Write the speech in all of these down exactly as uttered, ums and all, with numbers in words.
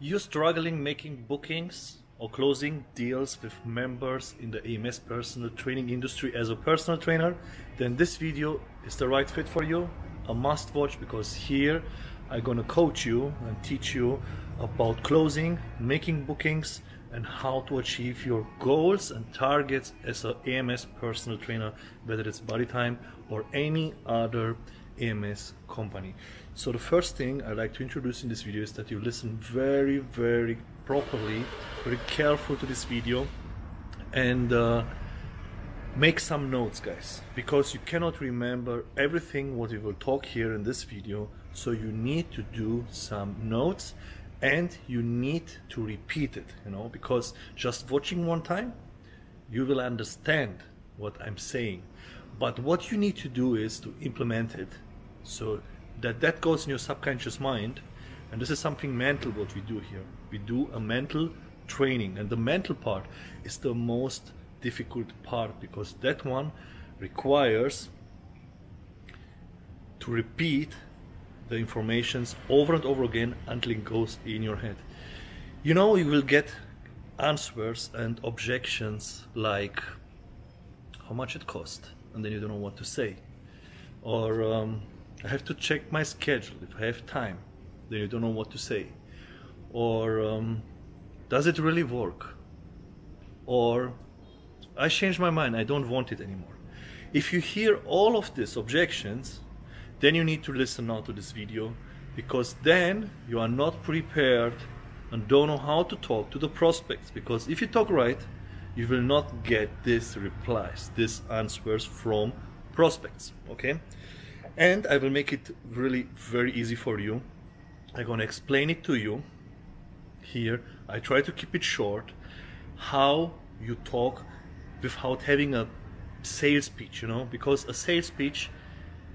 You're struggling making bookings or closing deals with members in the E M S personal training industry as a personal trainer? Then this video is the right fit for you, a must watch, because here I'm gonna coach you and teach you about closing, making bookings, and how to achieve your goals and targets as an E M S personal trainer, whether it's Body Time or any other E M S company. So the first thing I'd like to introduce in this video is that you listen very, very properly, very careful to this video, and uh, make some notes, guys, because you cannot remember everything what we will talk here in this video. So you need to do some notes and you need to repeat it, you know, because just watching one time, you will understand what I'm saying. But what you need to do is to implement it, so that that goes in your subconscious mind. And this is something mental what we do here. We do a mental training, and the mental part is the most difficult part, because that one requires to repeat the informations over and over again until it goes in your head. You know, you will get answers and objections like how much it cost, and then you don't know what to say, or um, I have to check my schedule if I have time, then you don't know what to say, or um, does it really work, or I changed my mind, I don't want it anymore. If you hear all of these objections, then you need to listen now to this video, because then you are not prepared and don't know how to talk to the prospects. Because if you talk right, you will not get these replies, these answers from prospects, okay? And I will make it really very easy for you. I'm gonna explain it to you here. I try to keep it short, how you talk without having a sales pitch, you know, because a sales pitch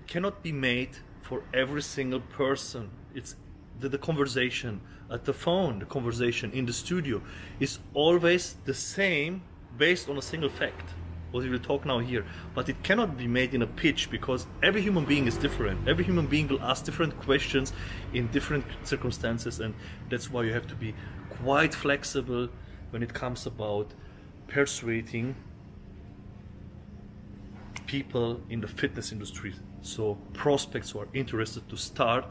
cannot be made for every single person. It's the, the conversation at the phone, the conversation in the studio is always the same based on a single fact, what we will talk now here. But it cannot be made in a pitch, because every human being is different. Every human being will ask different questions in different circumstances, and that's why you have to be quite flexible when it comes about persuading people in the fitness industry. So prospects who are interested to start,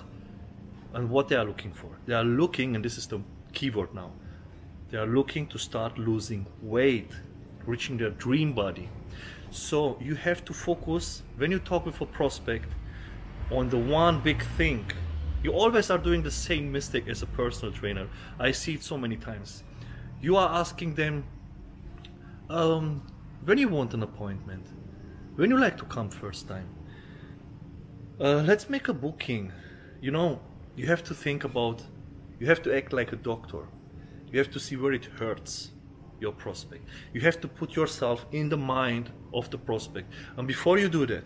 and what they are looking for. They are looking, and this is the keyword now, they are looking to start losing weight, reaching their dream body. So you have to focus, when you talk with a prospect, on the one big thing. You always are doing the same mistake as a personal trainer. I see it so many times. You are asking them, um, when you want an appointment, when you like to come first time, Uh, let's make a booking. You know, you have to think about, you have to act like a doctor. You have to see where it hurts your prospect. You have to put yourself in the mind of the prospect. And before you do that,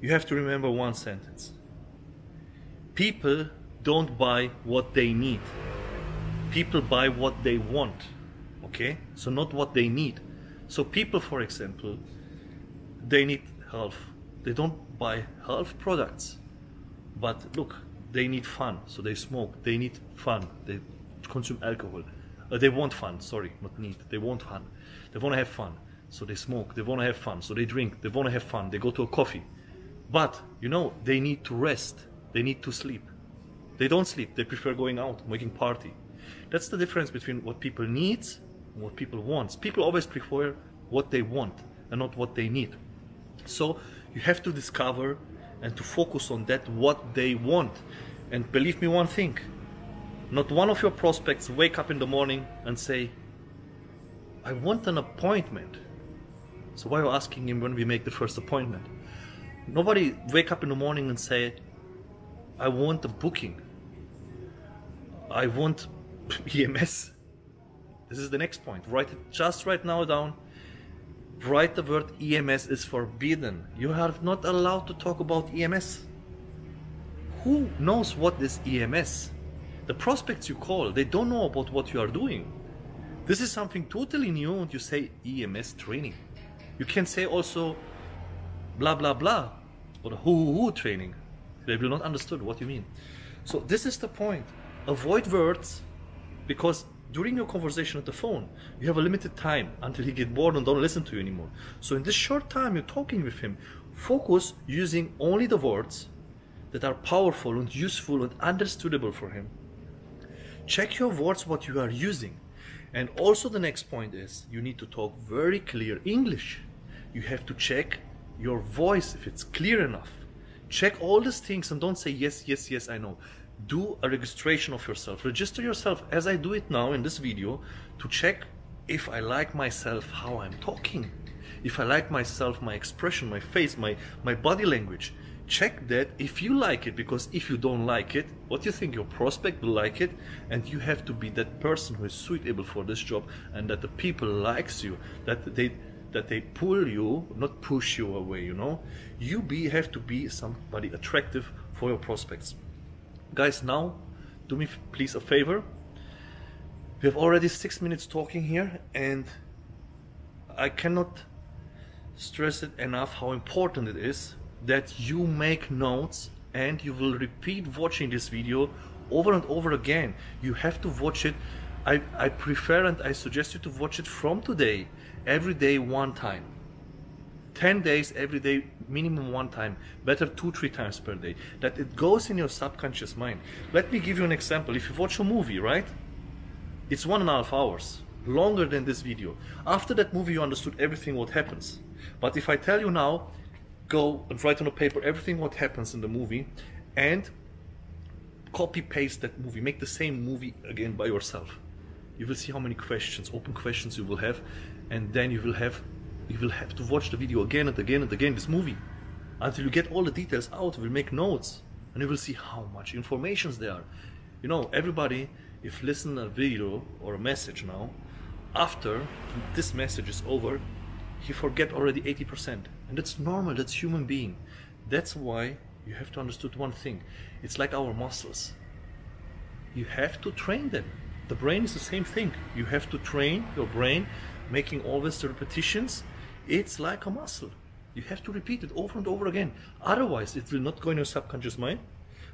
you have to remember one sentence. People don't buy what they need. People buy what they want, okay? So not what they need. So people, for example, they need health. They don't buy health products, but look, they need fun, so they smoke, they need fun, they consume alcohol, uh, they want fun, sorry, not need, they want fun, they want to have fun, so they smoke, they want to have fun, so they drink, they want to have fun, they go to a coffee. But, you know, they need to rest, they need to sleep, they don't sleep, they prefer going out, making party. That's the difference between what people need and what people want. People always prefer what they want and not what they need. So you have to discover and to focus on that, what they want. And believe me one thing, not one of your prospects wake up in the morning and say, I want an appointment. So why are you asking him when we make the first appointment? Nobody wake up in the morning and say, I want a booking. I want E M S. This is the next point. Write it just right now down. Write the word E M S is forbidden. You are not allowed to talk about E M S. Who knows what is E M S? The prospects you call, they don't know about what you are doing. This is something totally new, and you say E M S training. You can say also blah blah blah or hoo hoo hoo training. They will not understand what you mean. So this is the point. Avoid words because during your conversation on the phone, you have a limited time until he gets bored and don't listen to you anymore. So in this short time you're talking with him, focus using only the words that are powerful and useful and understandable for him. Check your words, what you are using. And also the next point is you need to talk very clear English. You have to check your voice if it's clear enough. Check all these things and don't say yes, yes, yes, I know. Do a registration of yourself. Register yourself as I do it now in this video to check if I like myself, how I'm talking. If I like myself, my expression, my face, my, my body language. Check that if you like it, because if you don't like it, what do you think? Your prospect will like it, and you have to be that person who is suitable for this job and that the people likes you, that they that they pull you, not push you away, you know? You be have to be somebody attractive for your prospects. Guys, now do me please a favor. We have already six minutes talking here, and I cannot stress it enough how important it is that you make notes, and you will repeat watching this video over and over again. You have to watch it. I, I prefer and I suggest you to watch it from today, every day one time. ten days every day, minimum one time, better two, three times per day. That it goes in your subconscious mind. Let me give you an example. If you watch a movie, right? It's one and a half hours, longer than this video. After that movie, you understood everything what happens. But if I tell you now, go and write on a paper everything what happens in the movie and copy paste that movie, make the same movie again by yourself, you will see how many questions, open questions you will have, and then you will have you will have to watch the video again and again and again, this movie, until you get all the details out. We'll make notes and you will see how much information there are. You know, everybody, if listen a video or a message now, after this message is over, he forget already eighty percent, and that's normal, that's human being. That's why you have to understand one thing. It's like our muscles. You have to train them. The brain is the same thing. You have to train your brain, making always the repetitions. It's like a muscle. You have to repeat it over and over again. Otherwise, it will not go in your subconscious mind,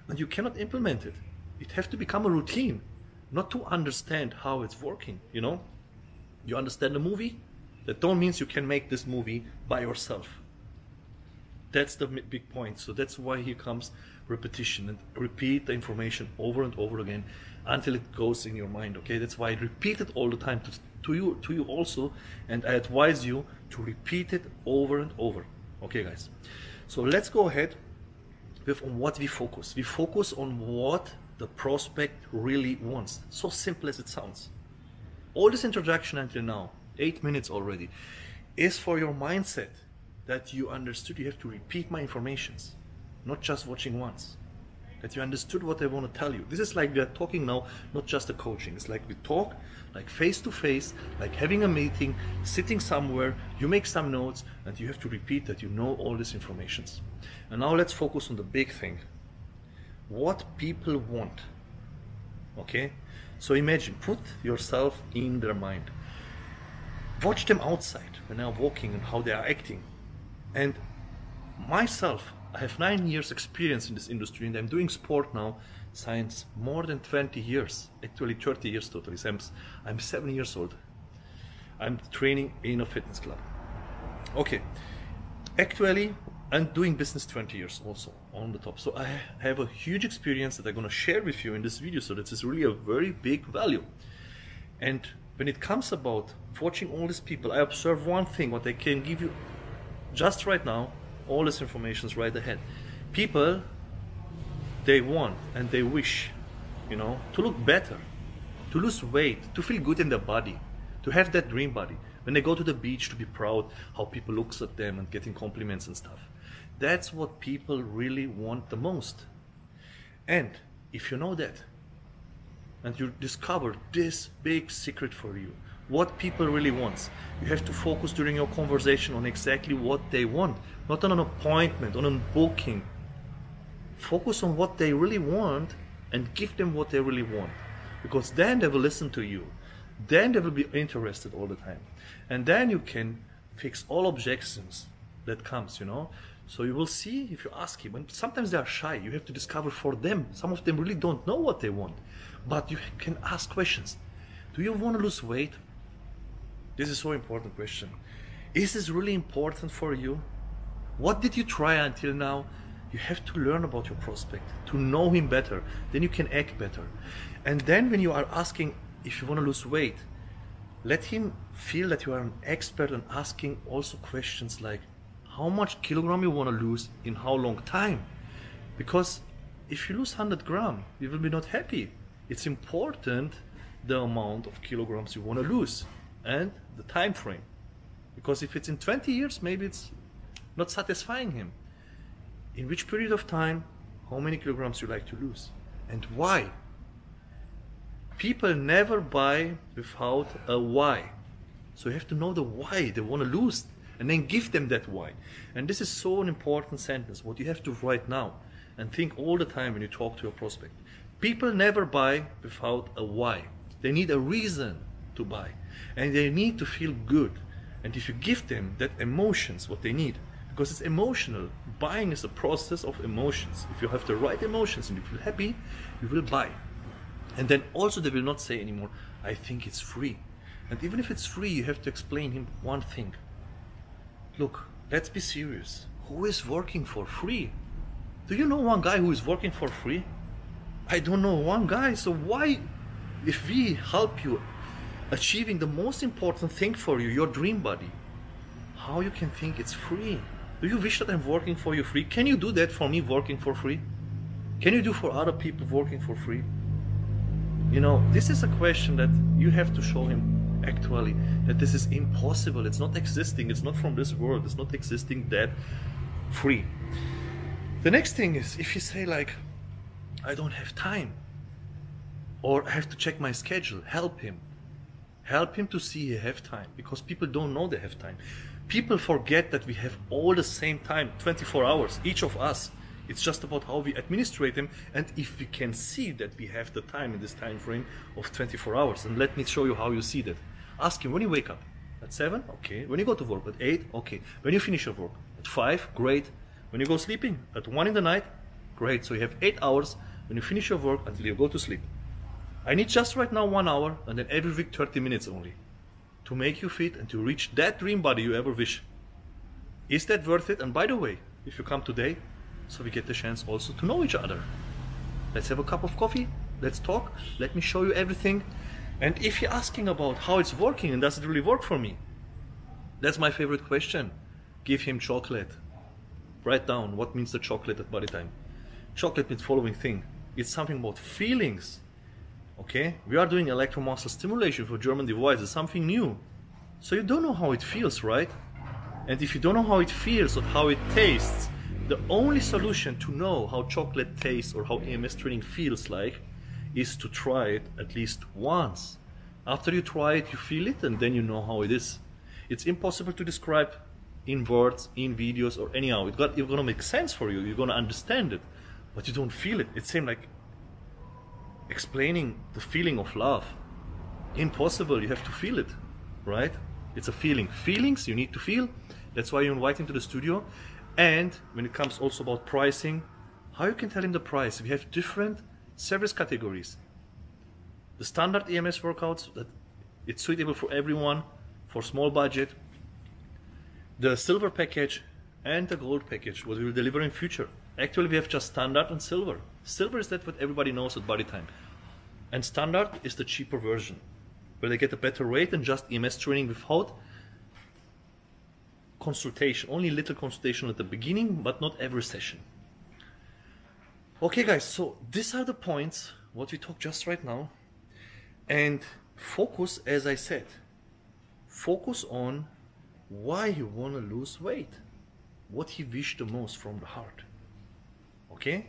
and you cannot implement it. It has to become a routine, not to understand how it's working, you know? You understand the movie? That don't mean you can make this movie by yourself. That's the big point. So that's why here comes repetition, and repeat the information over and over again until it goes in your mind. Okay, that's why I repeat it all the time to, to you, to you also, and I advise you to repeat it over and over. Okay, guys. So let's go ahead with on what we focus. We focus on what the prospect really wants. So simple as it sounds. All this introduction until now, eight minutes already, is for your mindset, that you understood you have to repeat my informations, not just watching once, that you understood what I want to tell you. This is like we are talking now, not just the coaching. It's like we talk like face to face, like having a meeting, sitting somewhere, you make some notes, and you have to repeat that you know all these informations. And now let's focus on the big thing, what people want. Okay, so imagine, put yourself in their mind. Watch them outside when they are walking and how they are acting. And myself, I have nine years experience in this industry, and I'm doing sport now since more than twenty years, actually thirty years totally. So I'm, I'm seven years old. I'm training in a fitness club. Okay, actually I'm doing business twenty years also on the top. So I have a huge experience that I'm going to share with you in this video. So this is really a very big value. And when it comes about watching all these people, I observe one thing, what I can give you just right now, all this information is right ahead. People, they want and they wish, you know, to look better, to lose weight, to feel good in their body, to have that dream body. When they go to the beach, to be proud how people looks at them and getting compliments and stuff. That's what people really want the most. And if you know that, and you discover this big secret for you, what people really want, you have to focus during your conversation on exactly what they want, not on an appointment, on a booking. Focus on what they really want and give them what they really want, because then they will listen to you, then they will be interested all the time, and then you can fix all objections that comes, you know. So you will see if you ask him, and sometimes they are shy, you have to discover for them. Some of them really don't know what they want, but you can ask questions. Do you want to lose weight? This is so important question. Is this really important for you? What did you try until now? You have to learn about your prospect, to know him better, then you can act better. And then when you are asking if you want to lose weight, let him feel that you are an expert, and asking also questions like, how much kilogram you want to lose in how long time? Because if you lose one hundred grams, you will be not happy. It's important the amount of kilograms you want to lose and the time frame. Because if it's in twenty years, maybe it's not satisfying him. In which period of time, how many kilograms you like to lose and why? People never buy without a why. So you have to know the why they want to lose, and then give them that why. And this is so an important sentence, what you have to write now and think all the time when you talk to your prospect. People never buy without a why. They need a reason to buy, and they need to feel good. And if you give them that emotions, what they need, because it's emotional. Buying is a process of emotions. If you have the right emotions and you feel happy, you will buy. And then also they will not say anymore, I think it's free. And even if it's free, you have to explain him one thing. Look, let's be serious. Who is working for free? Do you know one guy who is working for free? I don't know one guy, so why, if we help you achieving the most important thing for you, your dream body, how you can think it's free? Do you wish that I'm working for you free? Can you do that for me, working for free? Can you do for other people working for free? You know, this is a question that you have to show him actually, that this is impossible, it's not existing, it's not from this world, it's not existing that free. The next thing is, if you say like, I don't have time, or I have to check my schedule, help him. Help him to see he have time, because people don't know they have time. People forget that we have all the same time, twenty-four hours, each of us. It's just about how we administrate them, and if we can see that we have the time in this time frame of twenty-four hours. And let me show you how you see that. Ask him, when you wake up? At seven? Okay. When you go to work? At eight? Okay. When you finish your work? At five? Great. When you go sleeping? At one in the night? Great. So you have eight hours when you finish your work until you go to sleep. I need just right now one hour, and then every week thirty minutes only, to make you fit and to reach that dream body you ever wish. Is that worth it? And by the way, if you come today, so we get the chance also to know each other. Let's have a cup of coffee, let's talk, let me show you everything. And if you're asking about how it's working and does it really work for me, that's my favorite question. Give him chocolate. Write down what means the chocolate at Body Time. Chocolate means following thing. It's something about feelings. Okay, we are doing electromuscle stimulation for German devices, something new. So you don't know how it feels, right? And if you don't know how it feels or how it tastes, the only solution to know how chocolate tastes or how E M S training feels like is to try it at least once. After you try it, you feel it, and then you know how it is. It's impossible to describe in words, in videos, or anyhow. It got, it's gonna make sense for you, you're gonna understand it, but you don't feel it. It's same like explaining the feeling of love. Impossible, you have to feel it, right? It's a feeling. Feelings, you need to feel. That's why you invite him to the studio. And when it comes also about pricing, how you can tell him the price? We have different service categories. The standard E M S workouts, that it's suitable for everyone, for small budget. The silver package and the gold package, what we will deliver in future. Actually, we have just standard and silver. Silver is that what everybody knows at Body Time. And standard is the cheaper version, where they get a better rate than just E M S training without consultation, only little consultation at the beginning, but not every session. Okay guys, so these are the points what we talked just right now. And focus, as I said, focus on why you want to lose weight, what he wished the most from the heart. Okay,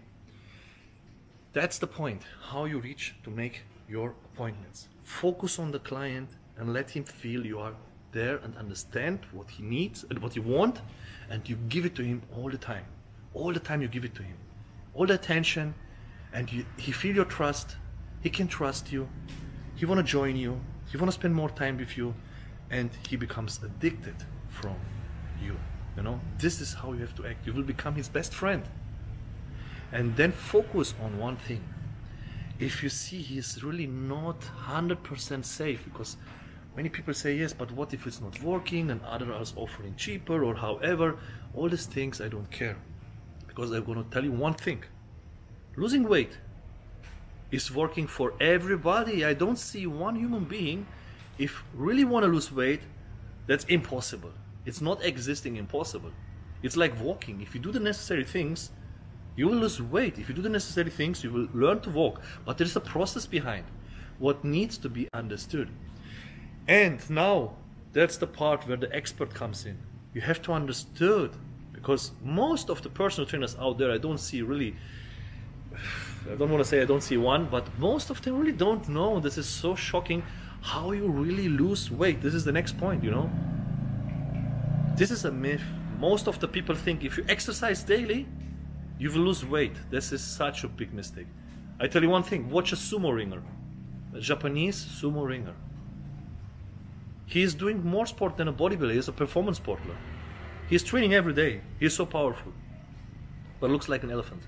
that's the point, how you reach to make your appointments. Focus on the client and let him feel you are there and understand what he needs and what he wants, and you give it to him all the time. All the time you give it to him. All the attention, and you, he feel your trust, he can trust you, he wanna join you, he wanna spend more time with you, and he becomes addicted from you. You know, this is how you have to act. You will become his best friend. And then focus on one thing. If you see he's really not one hundred percent safe, because many people say, yes, but what if it's not working and others are offering cheaper or however, all these things I don't care. Because I'm going to tell you one thing. Losing weight is working for everybody. I don't see one human being, if really want to lose weight, that's impossible. It's not existing impossible. It's like walking. If you do the necessary things, you will lose weight. If you do the necessary things, you will learn to walk. But there's a process behind what needs to be understood. And now, that's the part where the expert comes in. You have to understand, because most of the personal trainers out there, I don't see really, I don't want to say I don't see one, but most of them really don't know. This is so shocking, how you really lose weight. This is the next point, you know. This is a myth. Most of the people think if you exercise daily, you will lose weight. This is such a big mistake. I tell you one thing, watch a sumo ringer, a Japanese sumo ringer. He is doing more sport than a bodybuilder. He is a performance sportler. He is training every day. He is so powerful, but looks like an elephant.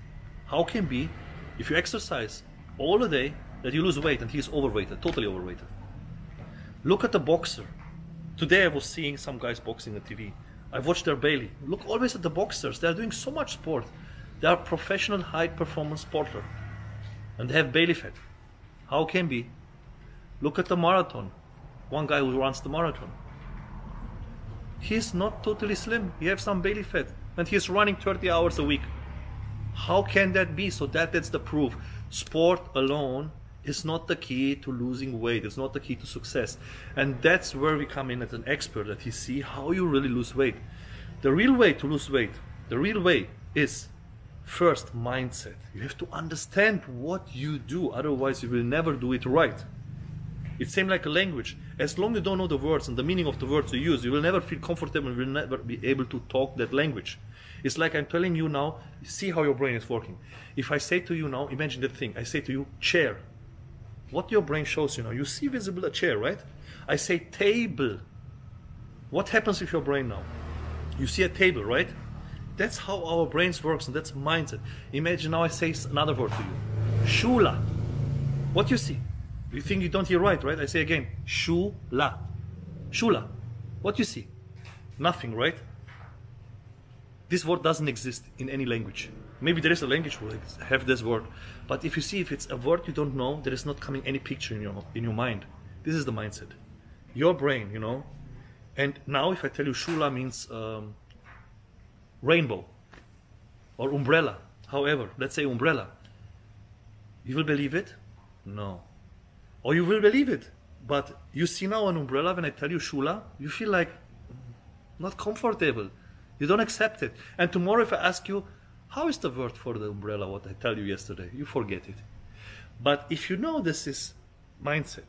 How can it be, if you exercise all the day, that you lose weight? And he is overweighted, totally overweighted. Look at the boxer. Today I was seeing some guys boxing on T V. I watched their Bailey. Look always at the boxers. They are doing so much sport. They are professional high performance sportler, and they have Bailey fat. How can it be? Look at the marathon. One guy who runs the marathon. He is not totally slim. He has some belly fat. And he is running thirty hours a week. How can that be? So that, that's the proof. Sport alone is not the key to losing weight. It's not the key to success. And that's where we come in as an expert, that he see how you really lose weight. The real way to lose weight, the real way is first mindset. You have to understand what you do. Otherwise you will never do it right. It's same like a language. As long as you don't know the words and the meaning of the words you use, you will never feel comfortable and will never be able to talk that language. It's like I'm telling you now, see how your brain is working. If I say to you now, imagine that thing, I say to you, chair. What your brain shows you now, you see visible a chair, right? I say table. What happens with your brain now? You see a table, right? That's how our brains works, and that's mindset. Imagine now I say another word to you. Shula. What you see? You think you don't hear right, right? I say again, shula. Shula. What you see? Nothing, right? This word doesn't exist in any language. Maybe there is a language who have this word. But if you see, if it's a word you don't know, there is not coming any picture in your, in your mind. This is the mindset. Your brain, you know. And now if I tell you shula means um, rainbow or umbrella, however, let's say umbrella. You will believe it? No. Or you will believe it, but you see now an umbrella, when I tell you shula, you feel like not comfortable. You don't accept it. And tomorrow if I ask you, how is the word for the umbrella, what I tell you yesterday, you forget it. But if you know this is mindset,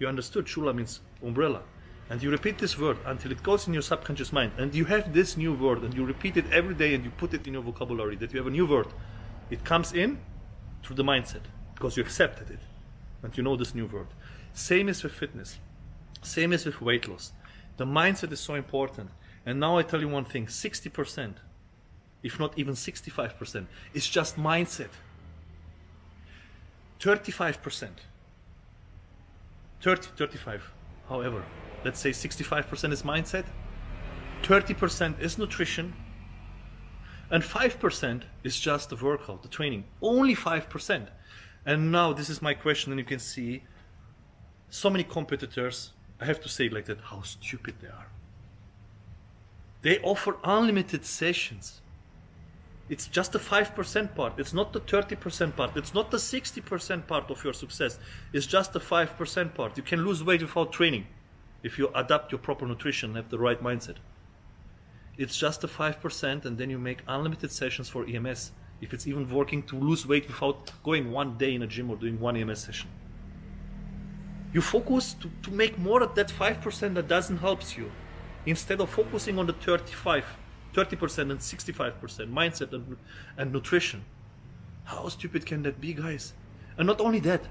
you understood shula means umbrella, and you repeat this word until it goes in your subconscious mind, and you have this new word, and you repeat it every day, and you put it in your vocabulary, that you have a new word. It comes in through the mindset, because you accepted it. And you know this new word. Same is with fitness. Same is with weight loss. The mindset is so important. And now I tell you one thing, sixty percent, if not even sixty-five percent, is just mindset. thirty-five percent, thirty, thirty-five, however, let's say sixty-five percent is mindset, thirty percent is nutrition, and five percent is just the workout, the training. Only five percent. And now this is my question, and you can see so many competitors, I have to say it like that, how stupid they are. They offer unlimited sessions. It's just the five percent part. It's not the thirty percent part. It's not the sixty percent part of your success. It's just the five percent part. You can lose weight without training if you adapt your proper nutrition and have the right mindset. It's just the five percent, and then you make unlimited sessions for E M S. If it's even working to lose weight without going one day in a gym or doing one E M S session. You focus to, to make more of that five percent that doesn't help you, instead of focusing on the thirty-five, thirty percent and sixty-five percent mindset and, and nutrition. How stupid can that be, guys? And not only that,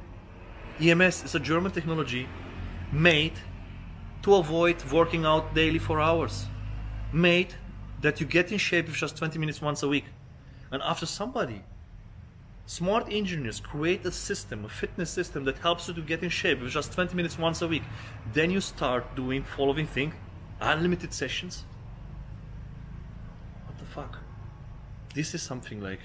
E M S is a German technology made to avoid working out daily for hours, made that you get in shape with just twenty minutes once a week. And after somebody, smart engineers create a system, a fitness system that helps you to get in shape with just twenty minutes once a week. Then you start doing following thing, unlimited sessions. What the fuck? This is something like,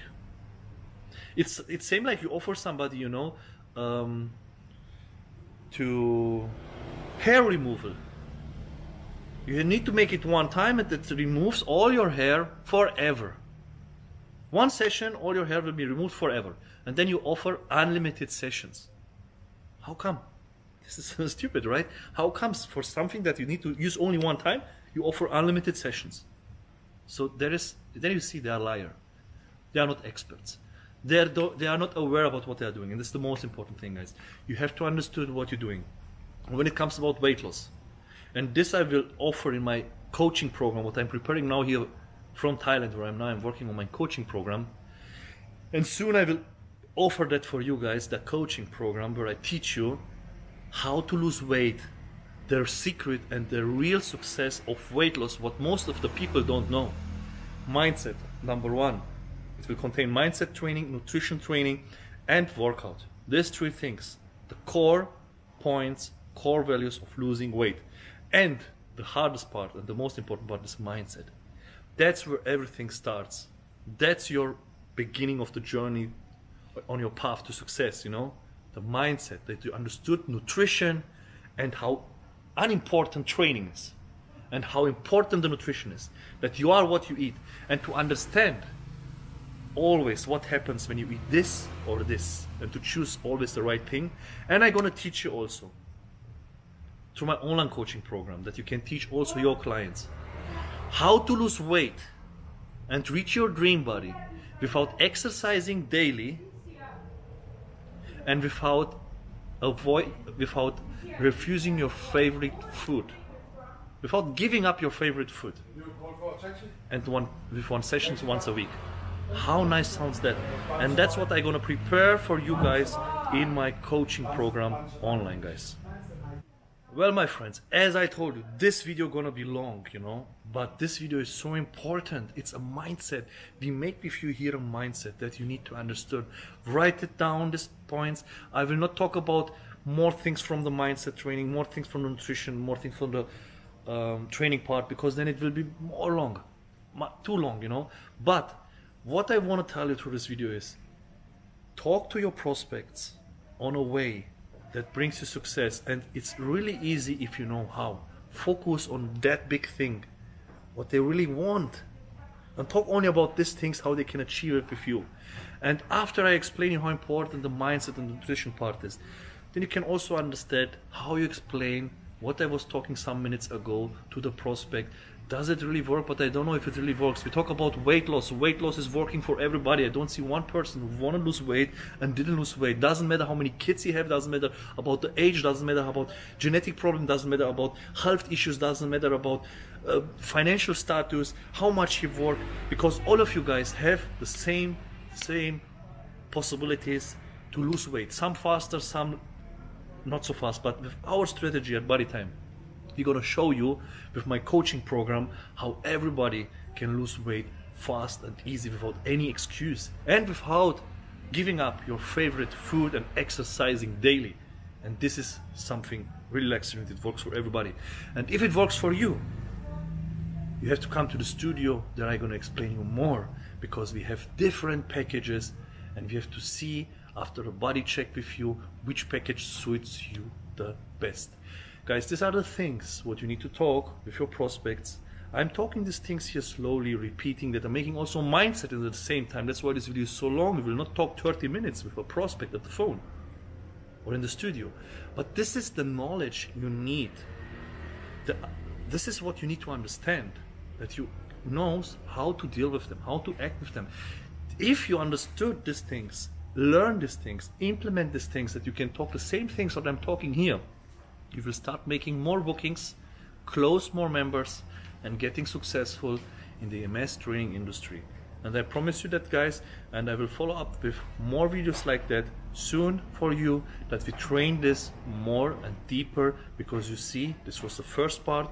it's it's same like you offer somebody, you know, um, to hair removal. You need to make it one time and it removes all your hair forever. One session, all your hair will be removed forever. And then you offer unlimited sessions. How come? This is stupid, right? How comes for something that you need to use only one time, you offer unlimited sessions? So there is, there you see they are liars. They are not experts. They are, they are not aware about what they are doing. And this is the most important thing, guys. You have to understand what you're doing. When it comes about weight loss, and this I will offer in my coaching program, what I'm preparing now here from Thailand, where I'm now I'm working on my coaching program. And soon I will offer that for you guys, the coaching program where I teach you how to lose weight, their secret and the real success of weight loss, what most of the people don't know. Mindset, number one. It will contain mindset training, nutrition training, and workout. These three things, the core points, core values of losing weight. And the hardest part and the most important part is mindset. That's where everything starts. That's your beginning of the journey on your path to success, you know? The mindset, that you understood nutrition and how unimportant training is and how important the nutrition is, that you are what you eat, and to understand always what happens when you eat this or this, and to choose always the right thing. And I'm gonna teach you also through my online coaching program that you can teach also your clients how to lose weight and reach your dream body without exercising daily and without avoid without refusing your favorite food, without giving up your favorite food, and one with one sessions once a week. How nice sounds that? And that's what I'm gonna prepare for you guys in my coaching program online, guys. Well, my friends, as I told you, this video gonna be long, you know, but this video is so important. It's a mindset. We make with you here a mindset that you need to understand. Write it down, these points. I will not talk about more things from the mindset training, more things from the nutrition, more things from the um, training part, because then it will be more long, too long, you know. But what I wanna tell you through this video is, talk to your prospects on a way that brings you success, and it's really easy if you know how. Focus on that big thing, what they really want, and talk only about these things, how they can achieve it with you. And after I explain you how important the mindset and nutrition part is, then you can also understand how you explain what I was talking some minutes ago to the prospect. Does it really work? But I don't know if it really works. We talk about weight loss. Weight loss is working for everybody. I don't see one person who wanted to lose weight and didn't lose weight. Doesn't matter how many kids you have. Doesn't matter about the age. Doesn't matter about genetic problem. Doesn't matter about health issues. Doesn't matter about uh, financial status, how much you work. Because all of you guys have the same, same possibilities to lose weight. Some faster, some not so fast. But with our strategy at Body Time, we're gonna show you with my coaching program how everybody can lose weight fast and easy without any excuse and without giving up your favorite food and exercising daily. And this is something really excellent. It works for everybody. And if it works for you, you have to come to the studio. Then I'm gonna explain you more, because we have different packages and we have to see after a body check with you which package suits you the best. Guys, these are the things what you need to talk with your prospects. I'm talking these things here slowly, repeating that I'm making also mindset at the same time. That's why this video is so long. We will not talk thirty minutes with a prospect at the phone or in the studio. But this is the knowledge you need. The, this is what you need to understand, that you know how to deal with them, how to act with them. If you understood these things, learn these things, implement these things, that you can talk the same things that I'm talking here, you will start making more bookings, close more members, and getting successful in the E M S training industry. And I promise you that, guys, and I will follow up with more videos like that soon for you, that we train this more and deeper, because you see, this was the first part.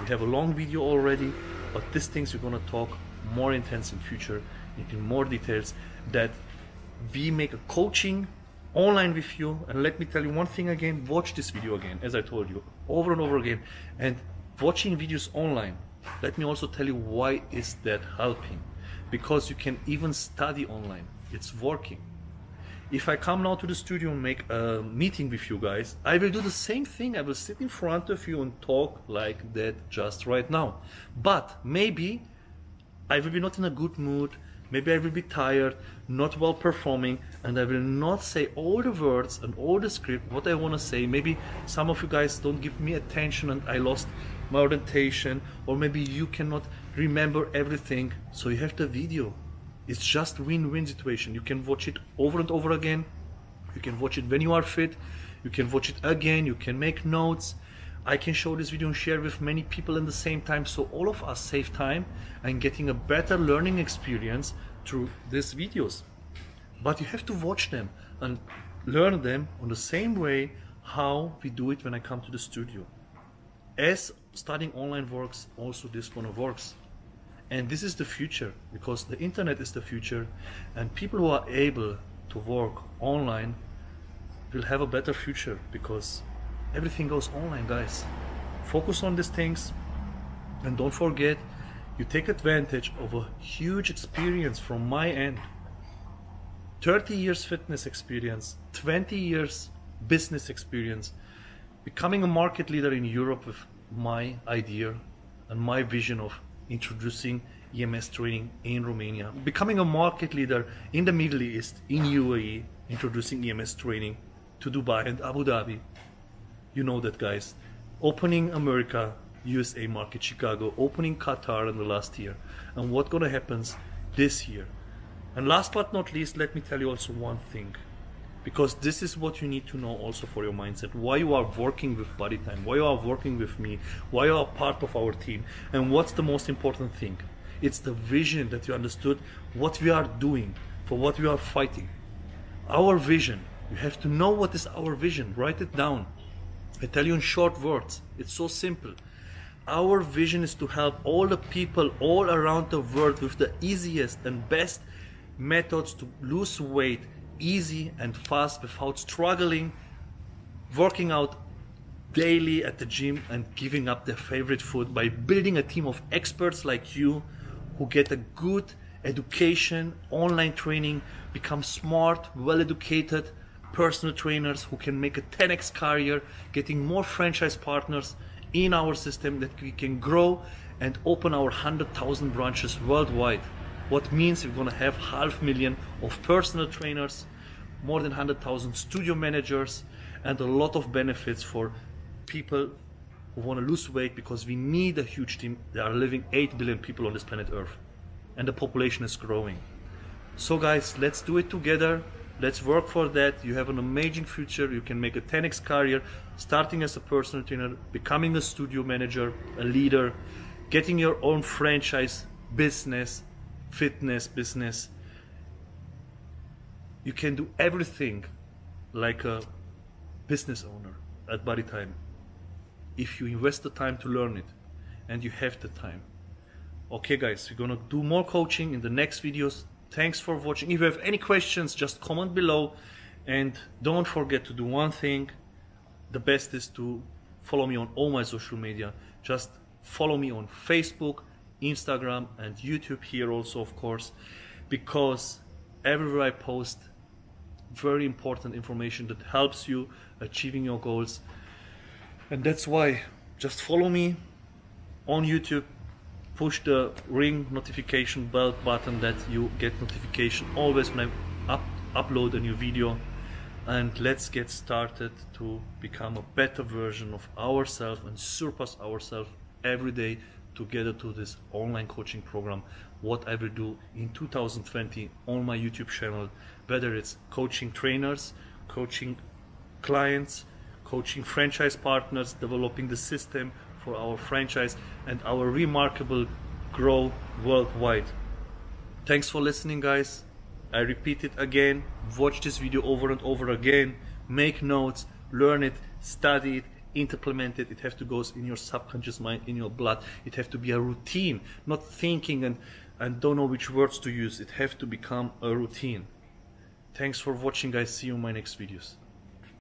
We have a long video already, but these things we're going to talk more intense in future, in more details, that we make a coaching online with you. And let me tell you one thing again, watch this video again, as I told you over and over again. And watching videos online, let me also tell you why is that helping, because you can even study online. It's working. If I come now to the studio and make a meeting with you guys, I will do the same thing. I will sit in front of you and talk like that just right now. But maybe I will be not in a good mood, maybe I will be tired, not well performing, and I will not say all the words and all the script, what I want to say. Maybe some of you guys don't give me attention and I lost my orientation, or maybe you cannot remember everything. So you have the video. It's just win-win situation. You can watch it over and over again. You can watch it when you are fit. You can watch it again. You can make notes. I can show this video and share with many people in the same time. So all of us save time and getting a better learning experience through these videos. But you have to watch them and learn them on the same way how we do it when I come to the studio. As studying online works, also this one works. And this is the future, because the internet is the future, and people who are able to work online will have a better future, because everything goes online, guys. Focus on these things, and don't forget, you take advantage of a huge experience from my end. thirty years fitness experience, twenty years business experience, becoming a market leader in Europe with my idea and my vision of introducing E M S training in Romania, becoming a market leader in the Middle East, in U A E, introducing E M S training to Dubai and Abu Dhabi. You know that, guys. Opening America, U S A market, Chicago, opening Qatar in the last year. And what's gonna happen this year? And last but not least, let me tell you also one thing, because this is what you need to know also for your mindset, why you are working with Body Time, why you are working with me, why you are part of our team, and what's the most important thing. It's the vision that you understood, what we are doing, for what we are fighting. Our vision, you have to know what is our vision, write it down. I tell you in short words, it's so simple. Our vision is to help all the people all around the world with the easiest and best methods to lose weight, easy and fast, without struggling, working out daily at the gym and giving up their favorite food, by building a team of experts like you who get a good education, online training, become smart, well-educated personal trainers who can make a ten X career, getting more franchise partners in our system that we can grow and open our one hundred thousand branches worldwide. What means we're gonna have half million of personal trainers, more than one hundred thousand studio managers, and a lot of benefits for people who want to lose weight, because we need a huge team. There are living eight billion people on this planet Earth, and the population is growing. So guys, let's do it together. Let's work for that. You have an amazing future. You can make a ten X career, starting as a personal trainer, becoming a studio manager, a leader, getting your own franchise business, fitness business. You can do everything like a business owner at Body Time if you invest the time to learn it, and you have the time. Okay guys, we're gonna do more coaching in the next videos. Thanks for watching. If you have any questions, just comment below, and don't forget to do one thing. The best is to follow me on all my social media. Just follow me on Facebook, Instagram, and YouTube here also, of course, because everywhere I post very important information that helps you achieving your goals. And that's why just follow me on YouTube, push the ring notification bell button that you get notification always when I up, upload a new video. And let's get started to become a better version of ourselves and surpass ourselves every day together to this online coaching program, what I will do in two thousand twenty on my YouTube channel, whether it's coaching trainers, coaching clients, coaching franchise partners, developing the system for our franchise and our remarkable growth worldwide. Thanks for listening, guys. I repeat it again, watch this video over and over again, make notes, learn it, study it, implemented, it has to go in your subconscious mind, in your blood. It has to be a routine, not thinking and, and don't know which words to use. It has to become a routine. Thanks for watching, guys. See you in my next videos.